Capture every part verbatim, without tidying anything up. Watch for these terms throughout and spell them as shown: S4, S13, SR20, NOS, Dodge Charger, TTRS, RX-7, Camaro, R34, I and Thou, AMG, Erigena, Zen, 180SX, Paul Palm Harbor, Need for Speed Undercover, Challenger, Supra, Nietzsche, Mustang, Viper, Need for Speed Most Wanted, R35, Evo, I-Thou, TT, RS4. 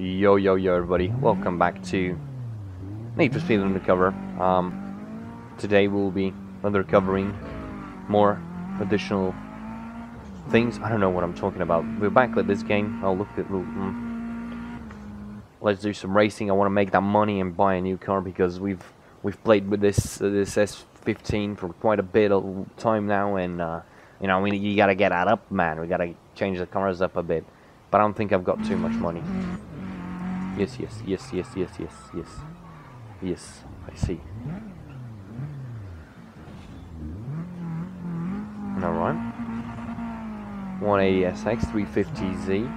Yo, yo, yo, everybody. Welcome back to Need for Speed Undercover. Um, today we'll be undercovering more additional things. I don't know what I'm talking about. We'll backlit this game. I'll look at... Mm. Let's do some racing. I want to make that money and buy a new car because we've we've played with this uh, this S fifteen for quite a bit of time now. And, uh, you know, we, you got to get that up, man. We got to change the cars up a bit. But I don't think I've got too much money. Yes, yes, yes, yes, yes, yes, yes. Yes, I see. Alright. one eighty S X, three fifty Z,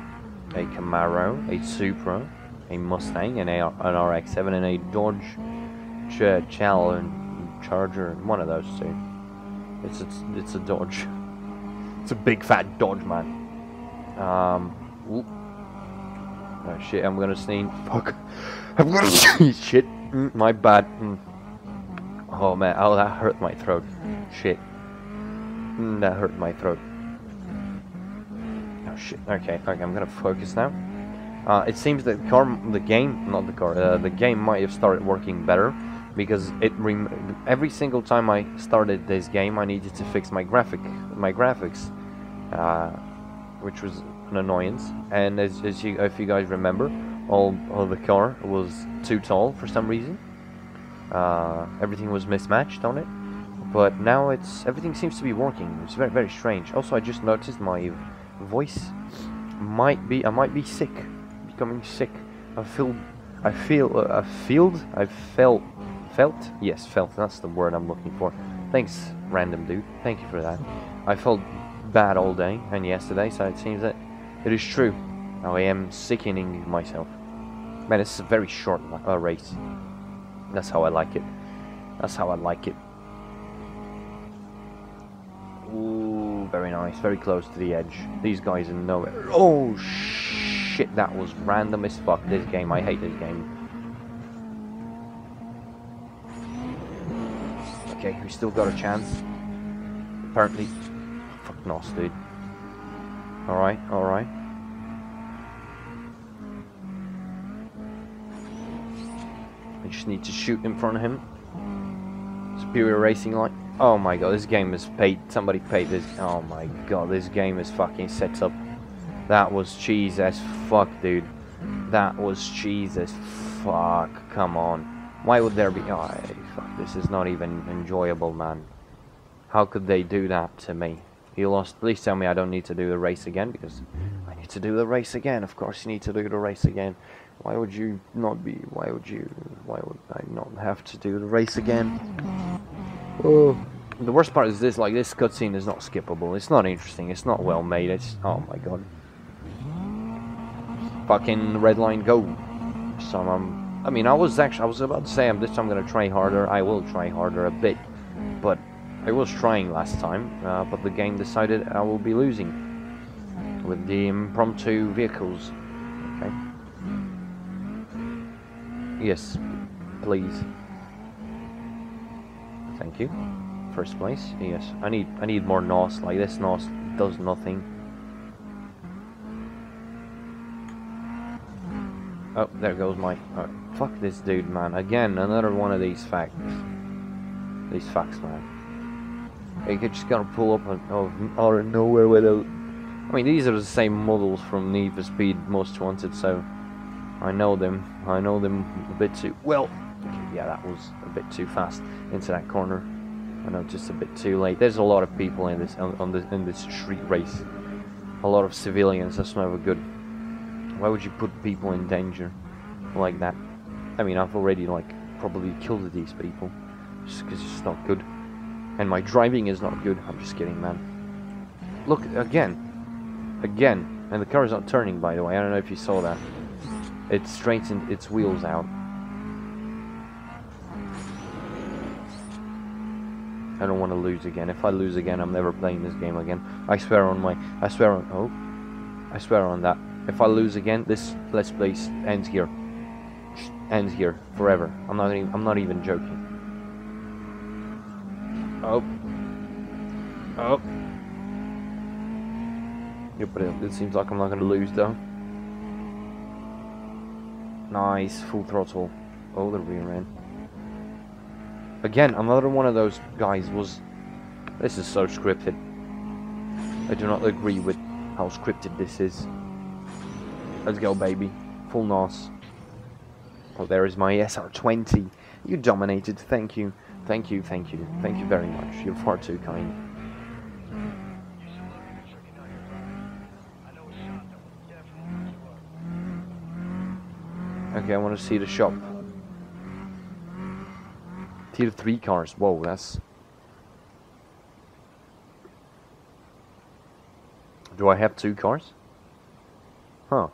a Camaro, a Supra, a Mustang, an, a an R X seven, and a Dodge Ch Challenger. One of those two. It's, it's, it's a Dodge. It's a big fat Dodge, man. Um... Oop. Oh shit, I'm gonna sneeze. Fuck. I'm gonna sneeze. Shit. Mm, my bad. Mm. Oh man, oh that hurt my throat. Shit. Mm, that hurt my throat. Oh shit. Okay, okay, I'm gonna focus now. Uh, it seems that car, the game, not the car, uh, the game might have started working better. Because it rem every single time I started this game, I needed to fix my graphic, my graphics. Uh, which was... an annoyance, and as, as you, if you guys remember, all, all the car was too tall for some reason. Uh, everything was mismatched on it, but now it's everything seems to be working. It's very very strange. Also, I just noticed my voice might be I might be sick, becoming sick. I feel I feel uh, I feel I felt felt yes felt. That's the word I'm looking for. Thanks, random dude. Thank you for that. I felt bad all day and yesterday, so it seems that. It is true. Now I am sickening myself. Man, this is a very short uh, race. That's how I like it. That's how I like it. Ooh, very nice. Very close to the edge. These guys are nowhere. Oh, shit. That was random as fuck. This game. I hate this game. Okay, we still got a chance. Apparently. Fuck nos, dude. Alright, alright. I just need to shoot in front of him. Superior racing light. Oh my god, this game is paid. Somebody paid this. Oh my god, this game is fucking set up. That was cheese as fuck, dude. That was cheese as fuck. Come on. Why would there be... Oh, fuck, this is not even enjoyable, man. How could they do that to me? You lost. Please tell me I don't need to do the race again, because I need to do the race again. Of course you need to do the race again. Why would you not be... Why would you... Why would I not have to do the race again? Oh. The worst part is this, like, this cutscene is not skippable. It's not interesting. It's not well made. It's... Oh my god. Fucking red line, go. So I'm... I mean, I was actually... I was about to say, I'm, this time I'm gonna try harder. I will try harder a bit. But... I was trying last time, uh, but the game decided I will be losing with the impromptu vehicles. Okay. Yes, please. Thank you. First place. Yes, I need I need more N O S. Like this N O S does nothing. Oh, there goes my. Oh, fuck this dude, man. Again, another one of these facts. These facts, man. You could just gotta pull up out of nowhere with a... I mean, these are the same models from Need for Speed Most Wanted, so... I know them. I know them a bit too... Well... Okay, yeah, that was a bit too fast into that corner. I know, just a bit too late. There's a lot of people in this on, on this, in this street race. A lot of civilians, that's never good. Why would you put people in danger like that? I mean, I've already, like, probably killed these people. Just because it's not good. And my driving is not good. I'm just kidding, man. Look, again. Again. And the car is not turning, by the way. I don't know if you saw that. It straightened its wheels out. I don't want to lose again. If I lose again, I'm never playing this game again. I swear on my... I swear on... Oh. I swear on that. If I lose again, this Let's Play ends here. Just ends here. Forever. I'm not even, I'm not even joking. Oh. Oh. Yeah, but it, it seems like I'm not going to lose, though. Nice, full throttle. Oh, the rear end. Again, another one of those guys was... This is so scripted. I do not agree with how scripted this is. Let's go, baby. Full N O S. Oh, there is my S R twenty. You dominated. Thank you. Thank you, thank you. Thank you very much. You're far too kind. Okay, I want to see the shop. Tier three cars. Whoa, that's... Do I have two cars? Huh.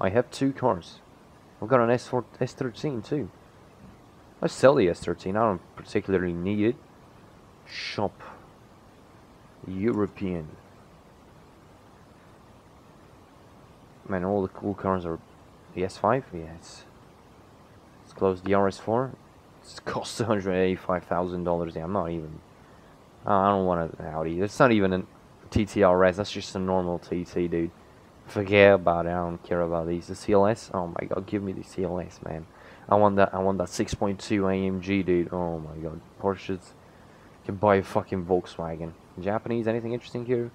I have two cars. I've got an S four, S thirteen too. I sell the S thirteen. I don't particularly need it. Shop. European. Man, all the cool cars are... The S five? Yeah, it's... It's close. The R S four? It costs one hundred eighty-five thousand dollars. Yeah, I'm not even... I don't want an Audi. It's not even a T T R S. That's just a normal T T, dude. Forget about it. I don't care about these. The C L S? Oh my god, give me the C L S, man. I want that. I want that six point two A M G, dude. Oh my god. Porsches. You can buy a fucking Volkswagen. Japanese, anything interesting here?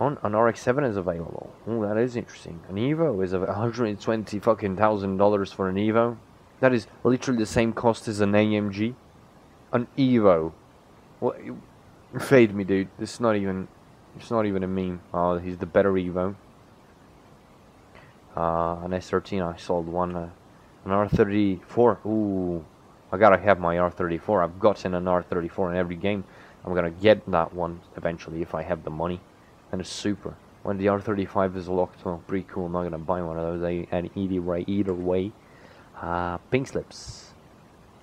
On an R X seven is available. Oh, that is interesting. An Evo is a one hundred twenty fucking thousand dollars for an Evo. That is literally the same cost as an A M G. An Evo. Well, fade me, dude. This is not even. It's not even a meme. Oh, he's the better Evo. Uh, an S thirteen. I sold one. Uh, an R thirty-four. Ooh, I gotta have my R thirty-four. I've gotten an R thirty-four in every game. I'm gonna get that one eventually if I have the money. And a Supra. When the R thirty-five is locked, well, pretty cool. I'm not gonna buy one of those. And either way, either way, uh, pink slips.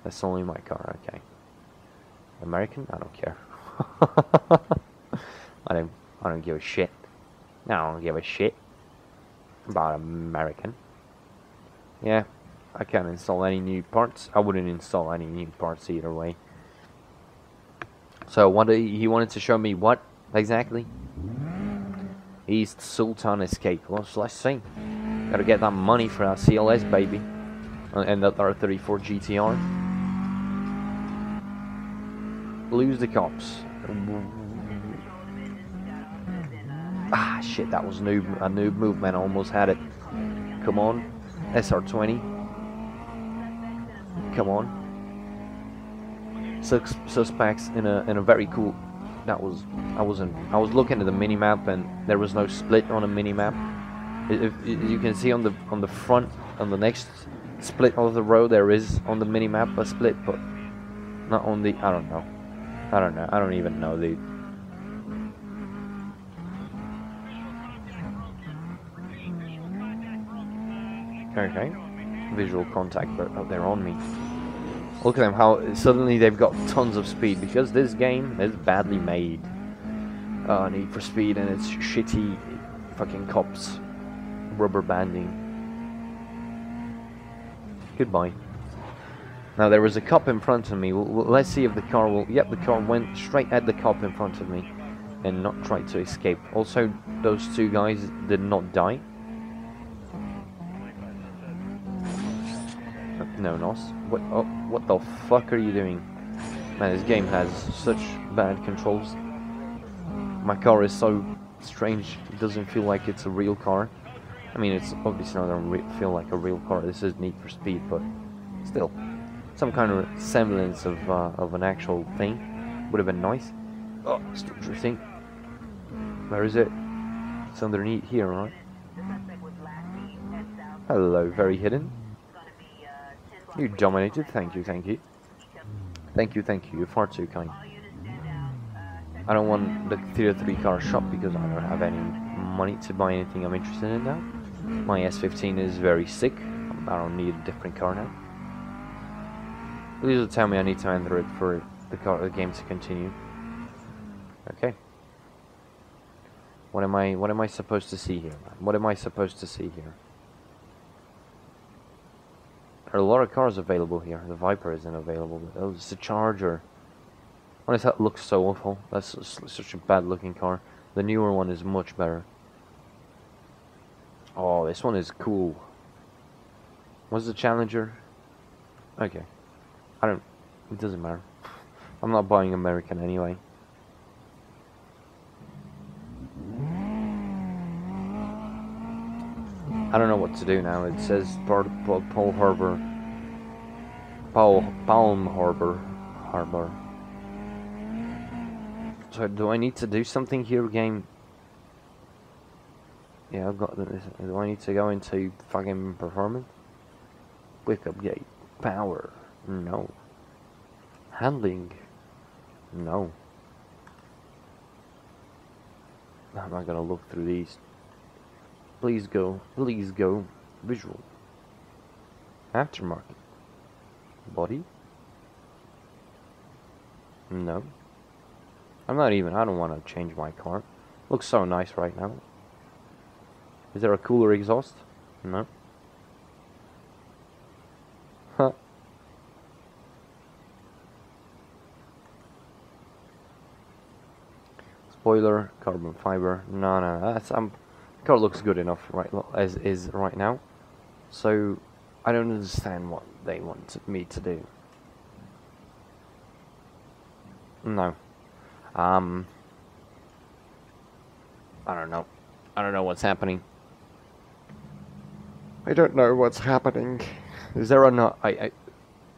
That's only my car. Okay. American? I don't care. I don't. I don't give a shit. No, I don't give a shit about American. Yeah, I can't install any new parts. I wouldn't install any new parts either way. So what he wanted to show me what exactly? East Sultan Escape. Well, let's see. Gotta get that money for our C L S, baby. And that R thirty-four G T R. Lose the cops. Ah, shit, that was noob, a noob move, man. I almost had it. Come on. S R twenty. Come on. Sus suspects in a, in a very cool... That was, I wasn't, I was looking at the minimap and there was no split on a minimap. If, if you can see on the on the front, on the next split of the road, there is on the minimap a split, but not on the, I don't know. I don't know, I don't even know, dude. Okay, visual contact, but oh, they're on me. Look at them, how suddenly they've got tons of speed, because this game is badly made. Uh, Need for Speed and its shitty fucking cops. Rubber banding. Goodbye. Now there was a cop in front of me. Well, let's see if the car will... Yep, the car went straight at the cop in front of me and not tried to escape. Also, those two guys did not die. No, N O S. What, oh, what the fuck are you doing? Man, this game has such bad controls. My car is so strange. It doesn't feel like it's a real car. I mean, it's obviously not doesn't feel like a real car. This is Need for Speed, but still, some kind of semblance of uh, of an actual thing would have been nice. Oh, still drifting. Where is it? It's underneath here, right? Hello, very hidden. You dominated, thank you, thank you. Thank you, thank you, you're far too kind. I don't want the tier three car shop because I don't have any money to buy anything I'm interested in now. My S fifteen is very sick, I don't need a different car now. Please will tell me I need to enter it for the, car, the game to continue. Okay. What am I, what am I supposed to see here, man? What am I supposed to see here? There are a lot of cars available here. The Viper isn't available. Oh, it's a Charger. What is that? Looks so awful. That's such a bad-looking car. The newer one is much better. Oh, this one is cool. Was the Challenger? Okay. I don't... It doesn't matter. I'm not buying American anyway. I don't know what to do now. It says Paul Harbor. Paul Palm Harbor. Harbor. So do I need to do something here, game? Yeah, I've got this. Do I need to go into fucking performance? Quick update. Power. No. Handling. No. I'm not gonna look through these. Please go. Please go. Visual. Aftermarket. Body. No. I'm not even, I don't want to change my car. Looks so nice right now. Is there a cooler exhaust? No. Huh. Spoiler, carbon fiber. No, no, that's, um, the car looks good enough right as is right now. So, I don't understand what they want me to do. No. Um, I don't know. I don't know what's happening. I don't know what's happening. Is there a not? I, I.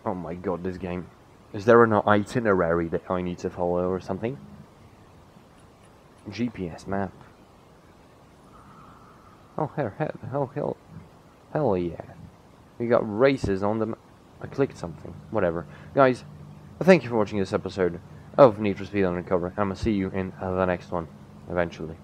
Oh my god, this game. Is there an itinerary that I need to follow or something? G P S map. Oh hell, hell, hell, hell yeah! We got races on the. I clicked something. Whatever, guys. Thank you for watching this episode of Need for Speed Undercover. I'm gonna see you in the next one eventually.